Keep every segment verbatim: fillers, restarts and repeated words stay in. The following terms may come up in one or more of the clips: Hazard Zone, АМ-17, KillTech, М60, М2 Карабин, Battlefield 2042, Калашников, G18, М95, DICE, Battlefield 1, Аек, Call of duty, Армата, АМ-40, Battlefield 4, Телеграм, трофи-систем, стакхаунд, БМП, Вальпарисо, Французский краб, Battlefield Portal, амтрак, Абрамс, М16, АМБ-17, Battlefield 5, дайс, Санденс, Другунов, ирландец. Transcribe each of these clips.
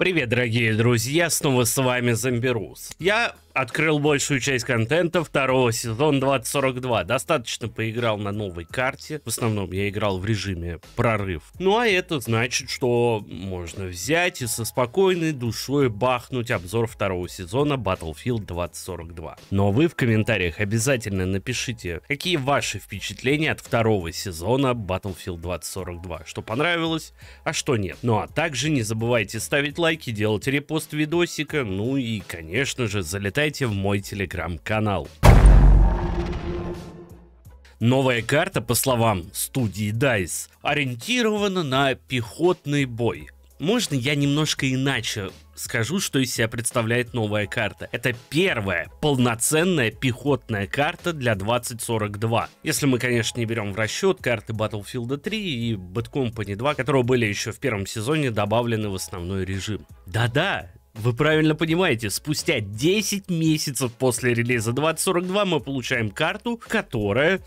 Привет, дорогие друзья, снова с вами Зомбирус. Я открыл большую часть контента второго сезона двадцать сорок два. Достаточно поиграл на новой карте. В основном я играл в режиме прорыв. Ну а это значит, что можно взять и со спокойной душой бахнуть обзор второго сезона Battlefield двадцать сорок два. Но вы в комментариях обязательно напишите, какие ваши впечатления от второго сезона Battlefield двадцать сорок два. Что понравилось, а что нет. Ну а также не забывайте ставить лайк, делать репост видосика, ну и, конечно же, залетайте в мой телеграм-канал. Новая карта, по словам студии дайс, ориентирована на пехотный бой. Можно я немножко иначе скажу, что из себя представляет новая карта? Это первая полноценная пехотная карта для двадцать сорок два. Если мы, конечно, не берем в расчет карты Battlefield три и Bad Company два, которые были еще в первом сезоне добавлены в основной режим. Да-да! Вы правильно понимаете, спустя десять месяцев после релиза двадцать сорок два мы получаем карту, которая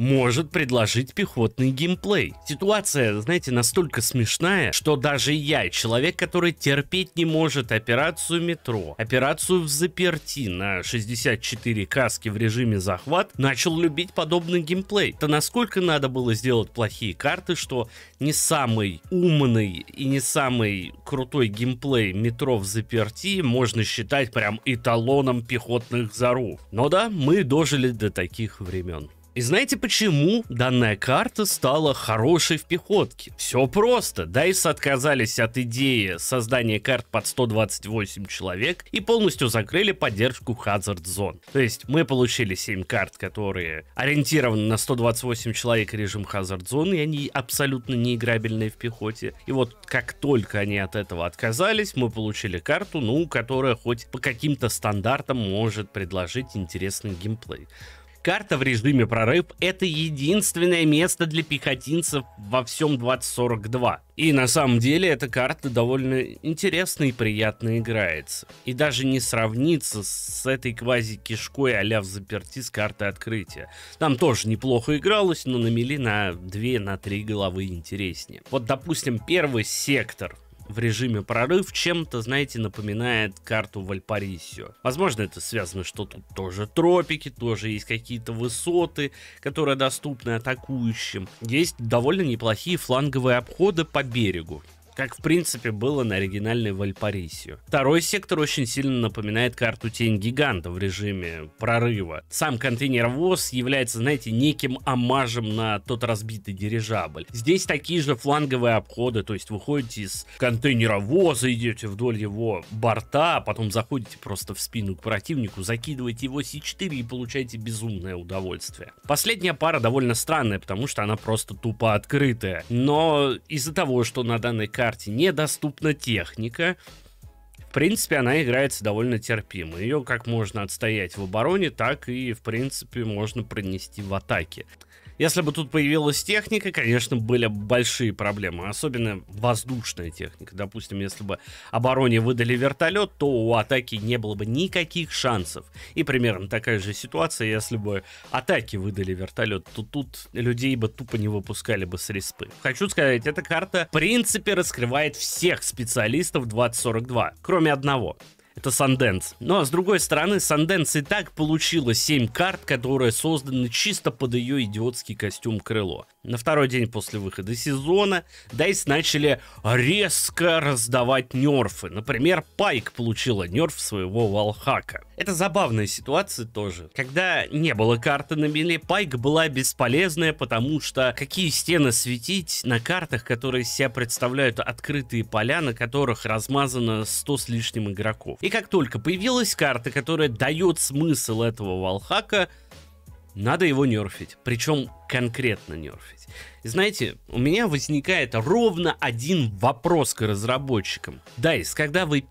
может предложить пехотный геймплей. Ситуация, знаете, настолько смешная, что даже я, человек, который терпеть не может операцию метро, операцию взаперти на шестьдесят четыре каски в режиме захват, начал любить подобный геймплей. То насколько надо было сделать плохие карты, что не самый умный и не самый крутой геймплей метро взаперти можно считать прям эталоном пехотных заруб. Но да, мы дожили до таких времен. И знаете, почему данная карта стала хорошей в пехотке? Все просто. дайс отказались от идеи создания карт под сто двадцать восемь человек и полностью закрыли поддержку Hazard Zone. То есть мы получили семь карт, которые ориентированы на сто двадцать восемь человек и режим Hazard Zone, и они абсолютно неиграбельные в пехоте. И вот как только они от этого отказались, мы получили карту, ну, которая хоть по каким-то стандартам может предложить интересный геймплей. Карта в режиме прорыв — это единственное место для пехотинцев во всем двадцать сорок два. И на самом деле эта карта довольно интересно и приятно играется. И даже не сравнится с этой квази-кишкой а-ля взаперти с картой открытия. Там тоже неплохо игралось, но на мели на две на три головы интереснее. Вот, допустим, первый сектор в режиме прорыв чем-то, знаете, напоминает карту Вальпарисо. Возможно, это связано, что тут тоже тропики, тоже есть какие-то высоты, которые доступны атакующим. Есть довольно неплохие фланговые обходы по берегу, как, в принципе, было на оригинальной Вальпарисо. Второй сектор очень сильно напоминает карту Тень Гиганта в режиме прорыва. Сам контейнер-воз является, знаете, неким омажем на тот разбитый дирижабль. Здесь такие же фланговые обходы, то есть выходите из контейнера-воза, идете вдоль его борта, а потом заходите просто в спину к противнику, закидываете его С четыре и получаете безумное удовольствие. Последняя пара довольно странная, потому что она просто тупо открытая. Но из-за того, что на данной карте недоступна техника, в принципе, она играется довольно терпимо. Ее как можно отстоять в обороне, так и, в принципе, можно пронести в атаке. Если бы тут появилась техника, конечно, были большие проблемы, особенно воздушная техника. Допустим, если бы обороне выдали вертолет, то у атаки не было бы никаких шансов. И примерно такая же ситуация, если бы атаки выдали вертолет, то тут людей бы тупо не выпускали бы с респы. Хочу сказать, эта карта в принципе раскрывает всех специалистов двадцать сорок два, кроме одного. Это Санденс. Ну а с другой стороны, Санденс и так получила семь карт, которые созданы чисто под ее идиотский костюм крыло. На второй день после выхода сезона дайс начали резко раздавать нерфы. Например, Пайк получила нерф своего валхака. Это забавная ситуация тоже. Когда не было карты на мели, Пайк была бесполезная, потому что какие стены светить на картах, которые себя представляют открытые поля, на которых размазано сто с лишним игроков. И как только появилась карта, которая дает смысл этого валхака, надо его нерфить. Причем конкретно нерфить. И знаете, у меня возникает ровно один вопрос к разработчикам. дайс, когда вы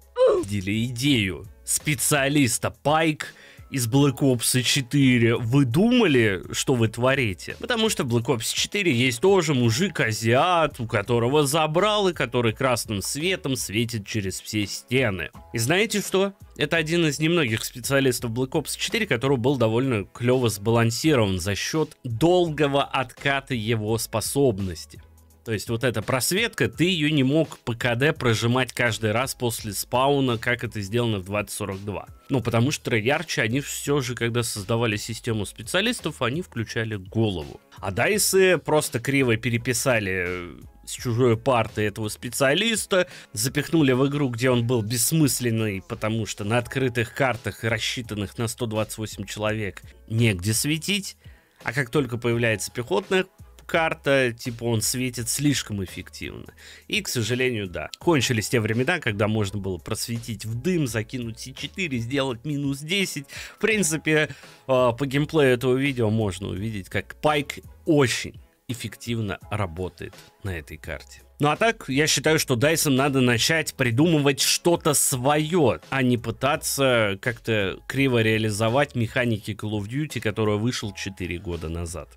пи***ли идею специалиста Пайк из Блэк Опс четыре, вы думали, что вы творите? Потому что в Блэк Опс четыре есть тоже мужик-азиат, у которого забрал и который красным светом светит через все стены. И знаете что? Это один из немногих специалистов Блэк Опс четыре, который был довольно клево сбалансирован за счет долгого отката его способности. То есть вот эта просветка, ты ее не мог по КД прожимать каждый раз после спауна, как это сделано в двадцать сорок два. Ну, потому что ярче они все же, когда создавали систему специалистов, они включали голову. А дайсы просто криво переписали с чужой парты этого специалиста, запихнули в игру, где он был бессмысленный, потому что на открытых картах, рассчитанных на сто двадцать восемь человек, негде светить. А как только появляется пехотная карта, типа он светит слишком эффективно. И, к сожалению, да. Кончились те времена, когда можно было просветить в дым, закинуть си четыре, сделать минус десять. В принципе, по геймплею этого видео можно увидеть, как Пайк очень эффективно работает на этой карте. Ну а так, я считаю, что дайсам надо начать придумывать что-то свое, а не пытаться как-то криво реализовать механики Call of Duty, который вышел четыре года назад.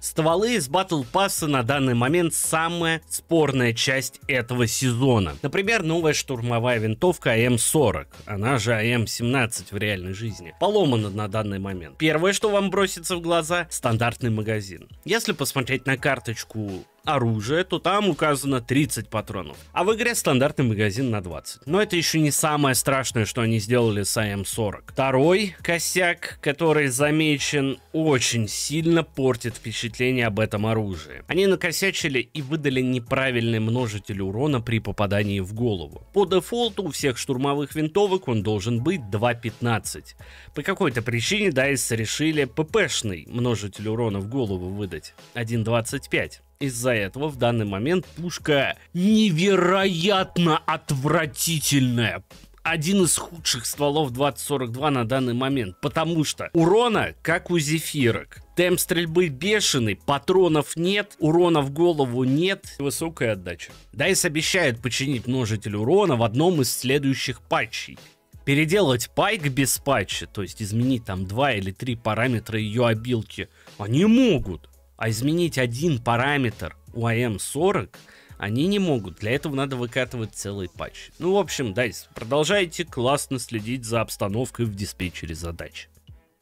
Стволы из Battle Pass'а на данный момент самая спорная часть этого сезона. Например, новая штурмовая винтовка А М сорок, она же А М семнадцать в реальной жизни, поломана на данный момент. Первое, что вам бросится в глаза – стандартный магазин. Если посмотреть на карточку оружия, то там указано тридцать патронов, а в игре стандартный магазин на двадцать. Но это еще не самое страшное, что они сделали с А М сорок. Второй косяк, который замечен, очень сильно портит впечатление об этом оружии. Они накосячили и выдали неправильный множитель урона при попадании в голову. По дефолту у всех штурмовых винтовок он должен быть два пятнадцать. По какой-то причине дайс решили ппшный множитель урона в голову выдать один двадцать пять. Из-за этого в данный момент пушка невероятно отвратительная. Один из худших стволов двадцать сорок два на данный момент, потому что урона как у зефирок. Темп стрельбы бешеный, патронов нет, урона в голову нет, высокая отдача. дайс обещает починить множитель урона в одном из следующих патчей. Переделать Пайк без патча, то есть изменить там два или три параметра ее обилки, они могут. А изменить один параметр у А М сорок они не могут. Для этого надо выкатывать целый патч. Ну, в общем, дайс, продолжайте классно следить за обстановкой в диспетчере задач.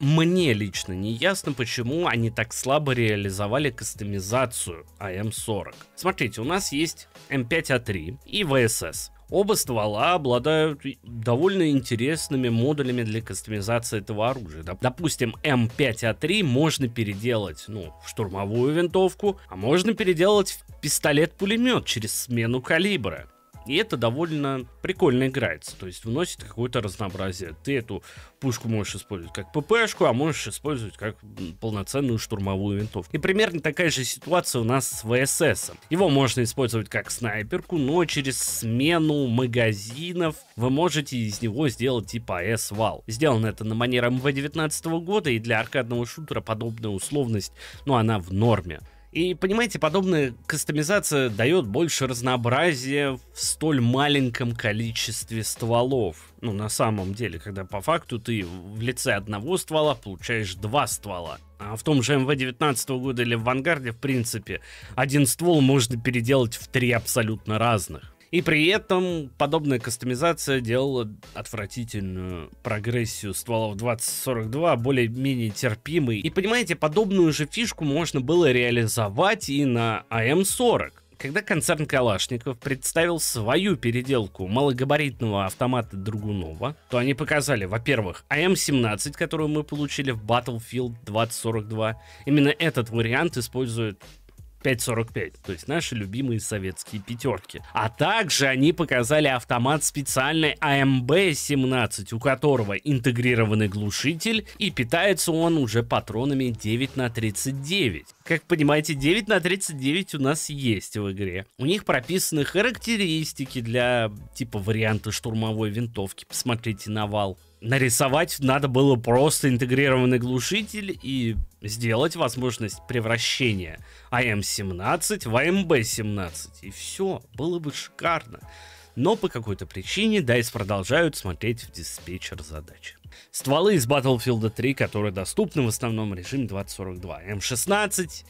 Мне лично не ясно, почему они так слабо реализовали кастомизацию А М сорок. Смотрите, у нас есть М пять А три и ВСС. Оба ствола обладают довольно интересными модулями для кастомизации этого оружия. Допустим, М пять А три можно переделать, ну, в штурмовую винтовку, а можно переделать в пистолет-пулемет через смену калибра. И это довольно прикольно играется, то есть вносит какое-то разнообразие. Ты эту пушку можешь использовать как ППшку, а можешь использовать как полноценную штурмовую винтовку. И примерно такая же ситуация у нас с ВСС. Его можно использовать как снайперку, но через смену магазинов вы можете из него сделать типа АС-вал. Сделано это на манер М В девятнадцатого года, и для аркадного шутера подобная условность, ну, она в норме. И понимаете, подобная кастомизация дает больше разнообразия в столь маленьком количестве стволов. Ну, на самом деле, когда по факту ты в лице одного ствола получаешь два ствола. А в том же М В девятнадцатого года или в Вангарде, в принципе, один ствол можно переделать в три абсолютно разных. И при этом подобная кастомизация делала отвратительную прогрессию стволов двадцать сорок два более-менее терпимой. И понимаете, подобную же фишку можно было реализовать и на А М сорок. Когда концерн Калашников представил свою переделку малогабаритного автомата Другунова, то они показали, во-первых, А М семнадцать, которую мы получили в Battlefield двадцать сорок два. Именно этот вариант использует пять сорок пять, то есть наши любимые советские пятерки. А также они показали автомат специальный А М Б семнадцать, у которого интегрированный глушитель, и питается он уже патронами девять на тридцать девять. Как понимаете, девять на тридцать девять у нас есть в игре. У них прописаны характеристики для типа варианта штурмовой винтовки. Посмотрите на вал. Нарисовать надо было просто интегрированный глушитель и сделать возможность превращения А М семнадцать в А М Б семнадцать. И все, было бы шикарно. Но по какой-то причине дайс продолжают смотреть в диспетчер задачи. Стволы из Battlefield три, которые доступны в основном режиме двадцать сорок два. М шестнадцать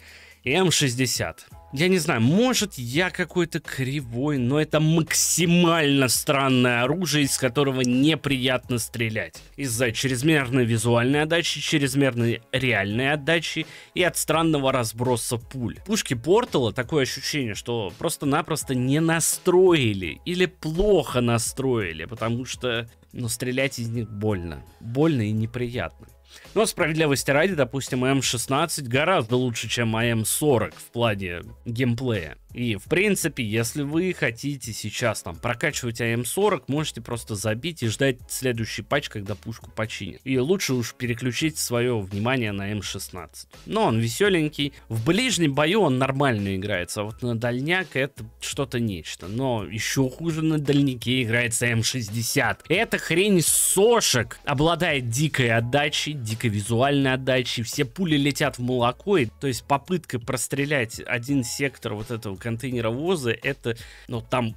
и М шестьдесят. Я не знаю, может я какой-то кривой, но это максимально странное оружие, из которого неприятно стрелять. Из-за чрезмерной визуальной отдачи, чрезмерной реальной отдачи и от странного разброса пуль. Пушки Портала, такое ощущение, что просто-напросто не настроили или плохо настроили, потому что ну, стрелять из них больно. Больно и неприятно. Но справедливости ради, допустим, М шестнадцать гораздо лучше, чем А М сорок в плане геймплея. И, в принципе, если вы хотите сейчас там прокачивать А М сорок, можете просто забить и ждать следующий патч, когда пушку починят. И лучше уж переключить свое внимание на М шестнадцать. Но он веселенький. В ближнем бою он нормально играется, а вот на дальняк это что-то нечто. Но еще хуже на дальнике играется М шестьдесят. Эта хрень сошек обладает дикой отдачей, дикой визуальной отдачей. Все пули летят в молоко. И, то есть попытка прострелять один сектор вот этого контейнеровоза, это, ну, там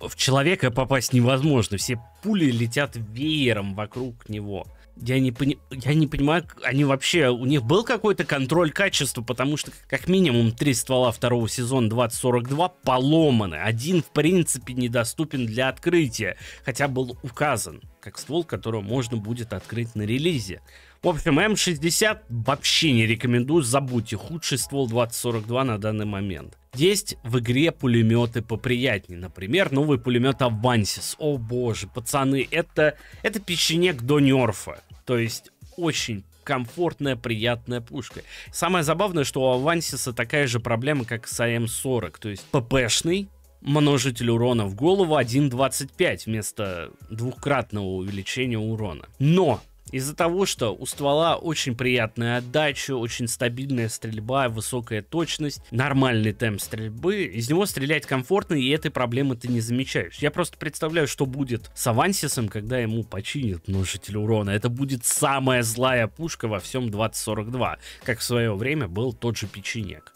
в человека попасть невозможно. Все пули летят веером вокруг него. Я не, пони... Я не понимаю, они вообще, у них был какой-то контроль качества, потому что как минимум три ствола второго сезона двадцать сорок два поломаны. Один, в принципе, недоступен для открытия, хотя был указан как ствол, которого можно будет открыть на релизе. В общем, М шестьдесят вообще не рекомендую, забудьте, худший ствол двадцать сорок два на данный момент. Есть в игре пулеметы поприятнее, например, новый пулемет Авансис. О боже, пацаны, это, это печенег до нерфа, то есть очень комфортная, приятная пушка. Самое забавное, что у Авансиса такая же проблема, как с А М сорок, то есть ППшный. Множитель урона в голову один двадцать пять вместо двухкратного увеличения урона. Но из-за того, что у ствола очень приятная отдача, очень стабильная стрельба, высокая точность, нормальный темп стрельбы, из него стрелять комфортно, и этой проблемы ты не замечаешь. Я просто представляю, что будет с Авансисом, когда ему починят множитель урона. Это будет самая злая пушка во всем двадцать сорок два, как в свое время был тот же печенег.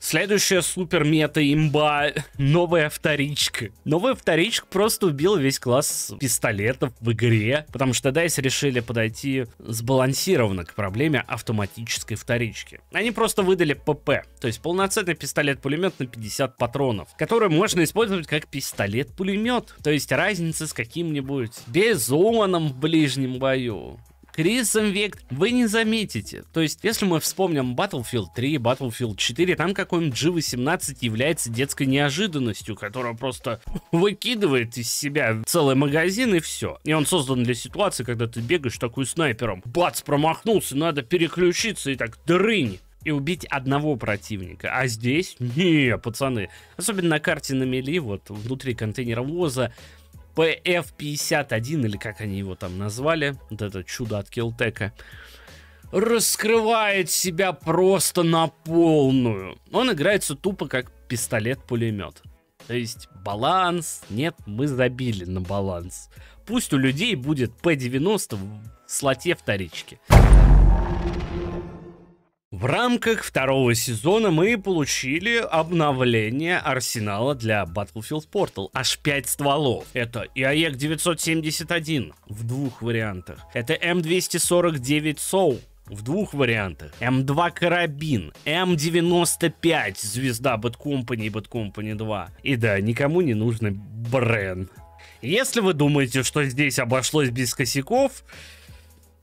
Следующая супер-мета-имба. Новая вторичка. Новая вторичка просто убила весь класс пистолетов в игре, потому что дайс решили подойти сбалансированно к проблеме автоматической вторички. Они просто выдали ПП, то есть полноценный пистолет-пулемет на пятьдесят патронов, который можно использовать как пистолет-пулемет. То есть разница с каким-нибудь Бизоном в ближнем бою, Крис Эмвект, вы не заметите. То есть, если мы вспомним Battlefield три, Battlefield четыре, там какой-нибудь джи восемнадцать является детской неожиданностью, которая просто выкидывает из себя целый магазин и все. И он создан для ситуации, когда ты бегаешь такой снайпером. Бац, промахнулся, надо переключиться и так дрынь. И убить одного противника. А здесь? Не, пацаны. Особенно на карте на мели, вот внутри контейнеровоза. Пэ эф пятьдесят один, или как они его там назвали, вот это чудо от KillTech, раскрывает себя просто на полную. Он играется тупо как пистолет-пулемет. То есть баланс, нет, мы забили на баланс. Пусть у людей будет Пэ девяносто в слоте вторички. В рамках второго сезона мы получили обновление арсенала для Battlefield Portal. Аж пять стволов. Это и Аек девятьсот семьдесят один в двух вариантах. Это Эм двести сорок девять Soul в двух вариантах. Эм два Карабин. Эм девяносто пять звезда Bad Company и Bad Company два. И да, никому не нужны брен. Если вы думаете, что здесь обошлось без косяков...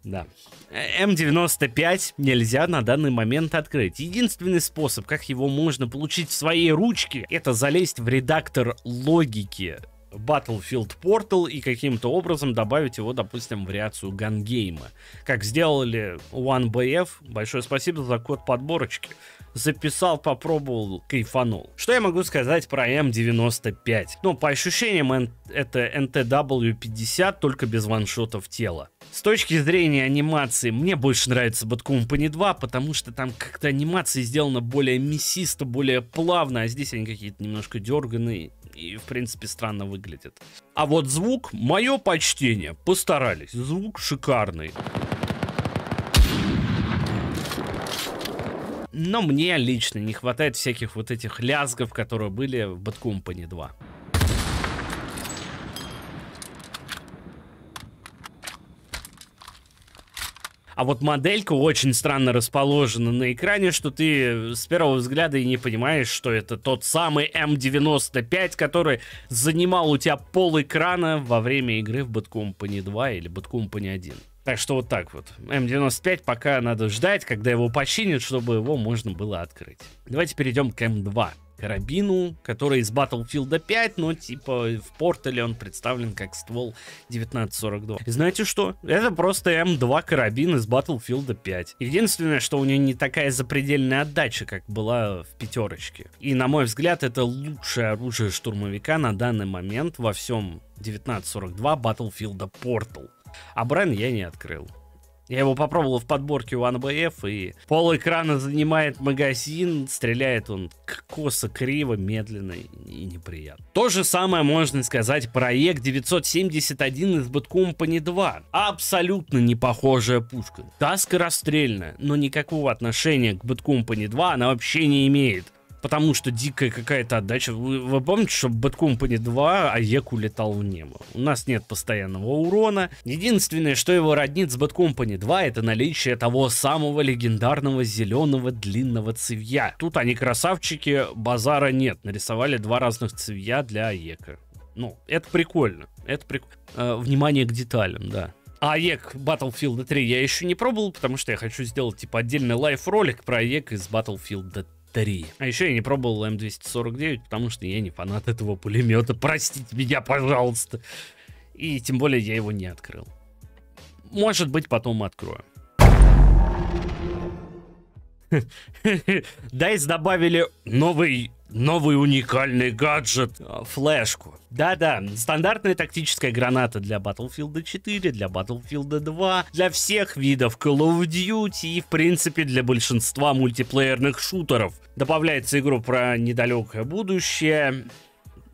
Да. Эм девяносто пять нельзя на данный момент открыть. Единственный способ, как его можно получить в своей ручке, это залезть в редактор логики Battlefield Portal и каким-то образом добавить его, допустим, в вариацию гангейма. Как сделали уан бэ эф. Большое спасибо за код подборочки. Записал, попробовал, кайфанул. Что я могу сказать про Эм девяносто пять? Ну, по ощущениям, это Эн Тэ Дабл ю пятьдесят, только без ваншотов тела. С точки зрения анимации, мне больше нравится Bad Company два, потому что там как-то анимация сделана более мясисто, более плавно, а здесь они какие-то немножко дерганые и, в принципе, странно выглядят. А вот звук, мое почтение, постарались. Звук шикарный. Но мне лично не хватает всяких вот этих лязгов, которые были в Bad Company два. А вот моделька очень странно расположена на экране, что ты с первого взгляда и не понимаешь, что это тот самый М девяносто пять, который занимал у тебя пол экрана во время игры в Bad Company два или Bad Company один. Так что вот так вот. М девяносто пять пока надо ждать, когда его починят, чтобы его можно было открыть. Давайте перейдем к М два. Карабину, который из Battlefield пять, но типа в портале он представлен как ствол девятнадцать сорок два. И знаете что? Это просто М два карабин из Battlefield пять. Единственное, что у нее не такая запредельная отдача, как была в пятерочке. И на мой взгляд, это лучшее оружие штурмовика на данный момент во всем девятнадцать сорок два Battlefield Portal. А брен я не открыл. Я его попробовал в подборке у АМБФ, и пол экрана занимает магазин, стреляет он косо, криво, медленно и неприятно. То же самое можно сказать про Аек девятьсот семьдесят один из Bad Company два. Абсолютно не похожая пушка. Да, скорострельная, но никакого отношения к Bad Company два она вообще не имеет. Потому что дикая какая-то отдача. Вы, вы помните, что в Bad Company два Аек улетал в небо? У нас нет постоянного урона. Единственное, что его роднит с Bad Company два, это наличие того самого легендарного зеленого длинного цевья. Тут они красавчики, базара нет. Нарисовали два разных цевья для Аека. Ну, это прикольно. Это прик... э, внимание к деталям, да. Аек Battlefield три я еще не пробовал, потому что я хочу сделать типа отдельный лайф-ролик про Аек из Battlefield три. А еще я не пробовал М двести сорок девять, потому что я не фанат этого пулемета. Простите меня, пожалуйста. И тем более я его не открыл. Может быть, потом открою. дайс добавили новый... Новый уникальный гаджет. Флешку. Да-да, стандартная тактическая граната для Battlefield четыре, для Battlefield два, для всех видов Call of Duty и, в принципе, для большинства мультиплеерных шутеров. Добавляется игру про недалекое будущее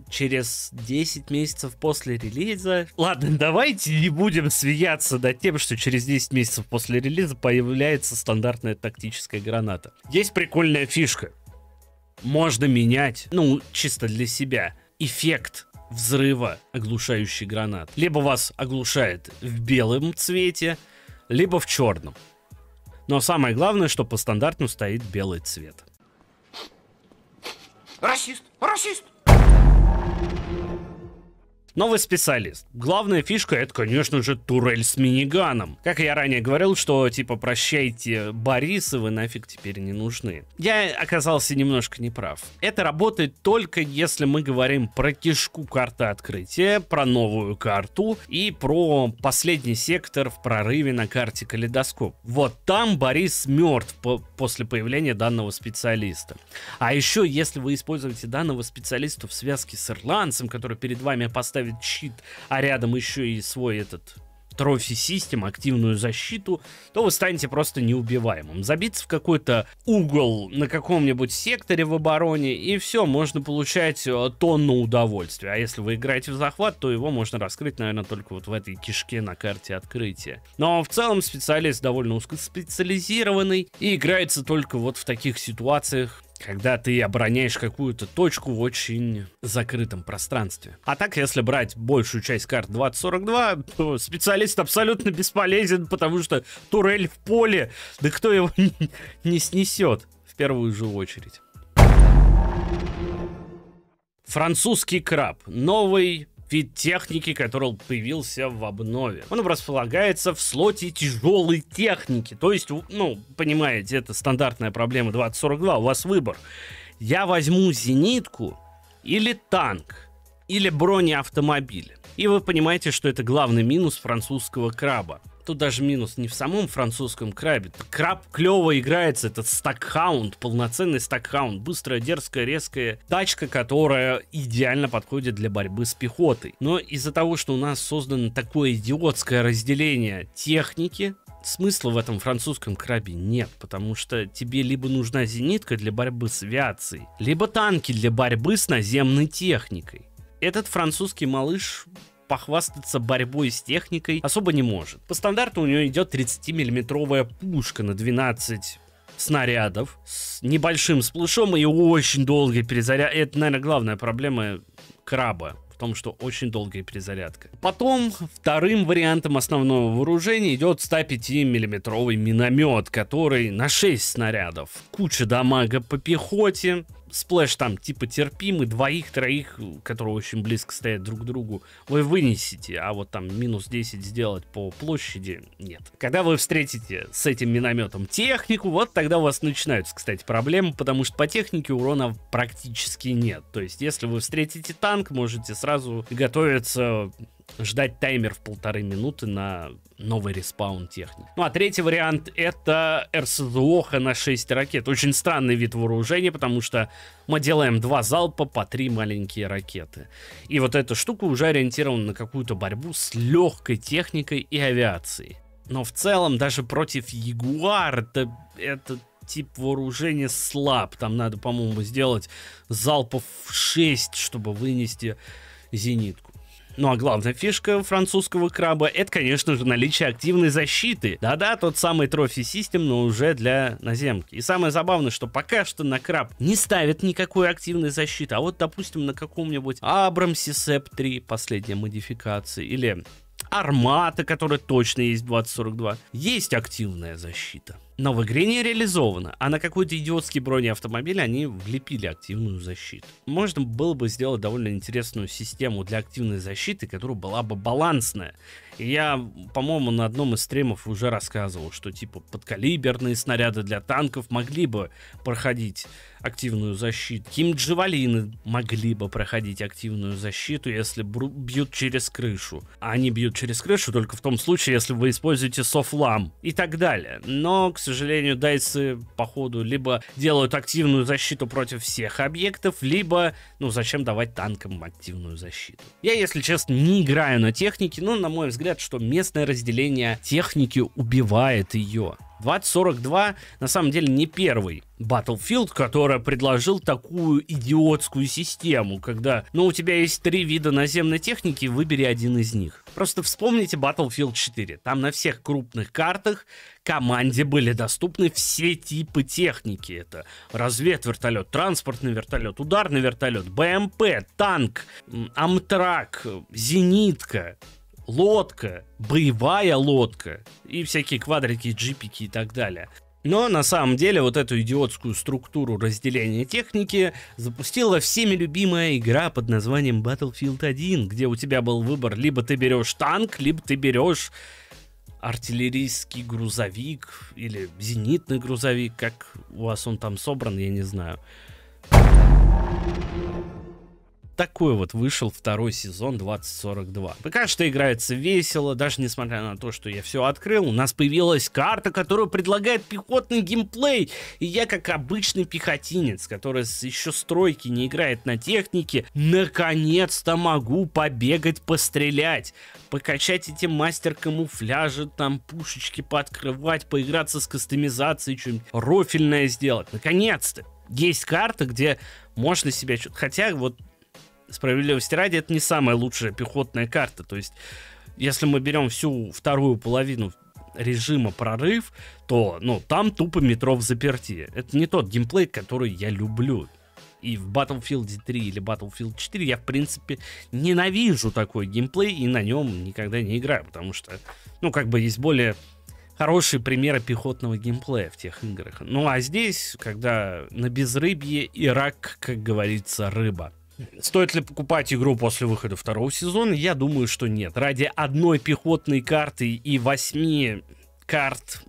через десять месяцев после релиза. Ладно, давайте не будем смеяться над тем, что через десять месяцев после релиза появляется стандартная тактическая граната. Есть прикольная фишка. Можно менять, ну, чисто для себя, эффект взрыва оглушающей гранат. Либо вас оглушает в белом цвете, либо в черном. Но самое главное, что по стандарту стоит белый цвет. Расист! Расист! Новый специалист. Главная фишка — это, конечно же, турель с миниганом. Как я ранее говорил, что типа прощайте, Борисовы нафиг теперь не нужны. Я оказался немножко неправ. Это работает только если мы говорим про кишку карты открытия, про новую карту и про последний сектор в прорыве на карте калейдоскоп. Вот там Борис мертв по после появления данного специалиста. А еще, если вы используете данного специалиста в связке с ирландцем, который перед вами поставит щит, а рядом еще и свой этот трофи-систем, активную защиту, то вы станете просто неубиваемым. Забиться в какой-то угол на каком-нибудь секторе в обороне, и все, можно получать тонну удовольствия. А если вы играете в захват, то его можно раскрыть, наверное, только вот в этой кишке на карте открытия. Но в целом специалист довольно узкоспециализированный и играется только вот в таких ситуациях, когда ты обороняешь какую-то точку в очень закрытом пространстве. А так, если брать большую часть карт двадцать сорок два, то специалист абсолютно бесполезен, потому что турель в поле, да кто его не снесет в первую же очередь. Французский краб. Новый вид техники, который появился в обнове. Он располагается в слоте тяжелой техники. То есть, ну, понимаете, это стандартная проблема двадцать сорок два. У вас выбор. Я возьму зенитку или танк, или бронеавтомобиль. И вы понимаете, что это главный минус французского краба. Тут даже минус не в самом французском крабе. Краб клево играется, этот стакхаунд, полноценный стакхаунд. Быстрая, дерзкая, резкая тачка, которая идеально подходит для борьбы с пехотой. Но из-за того, что у нас создано такое идиотское разделение техники, смысла в этом французском крабе нет, потому что тебе либо нужна зенитка для борьбы с авиацией, либо танки для борьбы с наземной техникой. Этот французский малыш похвастаться борьбой с техникой особо не может. По стандарту у нее идет тридцатимиллиметровая пушка на двенадцать снарядов с небольшим сплэшом и очень долгой перезарядкой. Это, наверное, главная проблема краба в том, что очень долгая перезарядка. Потом вторым вариантом основного вооружения идет сто пять миллиметровый миномет, который на шесть снарядов, куча дамага по пехоте, сплэш там типа терпимый, двоих-троих, которые очень близко стоят друг к другу, вы вынесете, а вот там минус десять сделать по площади нет. Когда вы встретите с этим минометом технику, вот тогда у вас начинаются, кстати, проблемы, потому что по технике урона практически нет. То есть если вы встретите танк, можете сразу готовиться, ждать таймер в полторы минуты на новый респаун техники. Ну а третий вариант — это РСЗОХа на шесть ракет. Очень странный вид вооружения, потому что мы делаем два залпа по три маленькие ракеты. И вот эта штука уже ориентирована на какую-то борьбу с легкой техникой и авиацией. Но в целом даже против Ягуар это... это тип вооружения слаб. Там надо, по-моему, сделать залпов шесть, чтобы вынести зенитку. Ну а главная фишка французского краба — это, конечно же, наличие активной защиты. Да-да, тот самый трофи-систем, но уже для наземки. И самое забавное, что пока что на краб не ставят никакой активной защиты. А вот, допустим, на каком-нибудь Абрамсе Сэп три, последняя модификация, или Армата, которая точно есть двадцать сорок два, есть активная защита. Но в игре не реализовано, а на какой-то идиотский бронеавтомобиль они влепили активную защиту. Можно было бы сделать довольно интересную систему для активной защиты, которая была бы балансная. И я, по-моему, на одном из стримов уже рассказывал, что типа подкалиберные снаряды для танков могли бы проходить активную защиту. Химджавалины могли бы проходить активную защиту, если бьют через крышу. А они бьют через крышу только в том случае, если вы используете софлам и так далее. Но, к сожалению, дайсы, походу, либо делают активную защиту против всех объектов, либо, ну, зачем давать танкам активную защиту. Я, если честно, не играю на технике, но, на мой взгляд, что местное разделение техники убивает ее. двадцать сорок два на самом деле не первый Battlefield, который предложил такую идиотскую систему, когда, ну, у тебя есть три вида наземной техники, выбери один из них. Просто вспомните Battlefield четыре. Там на всех крупных картах команде были доступны все типы техники. Это разведвертолет, транспортный вертолет, ударный вертолет, БМП, танк, амтрак, зенитка, лодка, боевая лодка и всякие квадрики, джипики и так далее. Но на самом деле вот эту идиотскую структуру разделения техники запустила всеми любимая игра под названием Battlefield один, где у тебя был выбор: либо ты берешь танк, либо ты берешь артиллерийский грузовик или зенитный грузовик, как у вас он там собран, я не знаю. Такой вот вышел второй сезон двадцать сорок два. Пока что играется весело, даже несмотря на то, что я все открыл. У нас появилась карта, которая предлагает пехотный геймплей. И я, как обычный пехотинец, который еще с тройки не играет на технике, наконец-то могу побегать, пострелять, покачать эти мастер-камуфляжи, там пушечки пооткрывать, поиграться с кастомизацией, что-нибудь рофильное сделать. Наконец-то! Есть карта, где можно себя... Хотя вот... Справедливости ради, это не самая лучшая пехотная карта. То есть, если мы берем всю вторую половину режима прорыв, то, ну, там тупо метро взаперти. Это не тот геймплей, который я люблю. И в Battlefield три или Battlefield четыре я, в принципе, ненавижу такой геймплей и на нем никогда не играю, потому что, ну, как бы есть более хорошие примеры пехотного геймплея в тех играх. Ну, а здесь, когда на безрыбье и рак, как говорится, рыба. Стоит ли покупать игру после выхода второго сезона? Я думаю, что нет. Ради одной пехотной карты и восьми карт,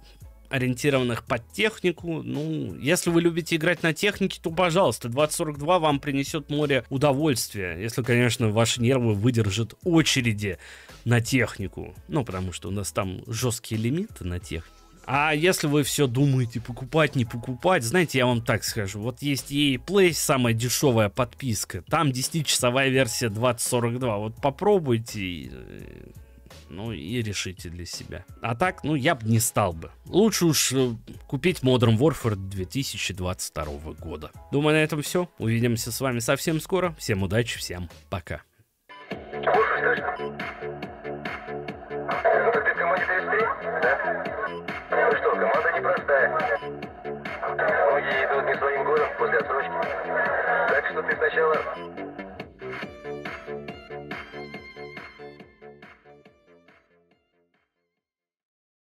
ориентированных под технику, ну, если вы любите играть на технике, то, пожалуйста, двадцать сорок два вам принесет море удовольствия, если, конечно, ваши нервы выдержат очереди на технику. Ну, потому что у нас там жесткие лимиты на технику. А если вы все думаете, покупать, не покупать, знаете, я вам так скажу. Вот есть и Play, самая дешевая подписка. Там десятичасовая версия двадцать сорок два. Вот попробуйте, и, ну, и решите для себя. А так, ну, я бы не стал бы. Лучше уж купить Modern Warfare две тысячи двадцать второго года. Думаю, на этом все. Увидимся с вами совсем скоро. Всем удачи, всем пока. Ну что, команда непростая. Многие идут не своим годом после отсрочки. Так что ты сначала...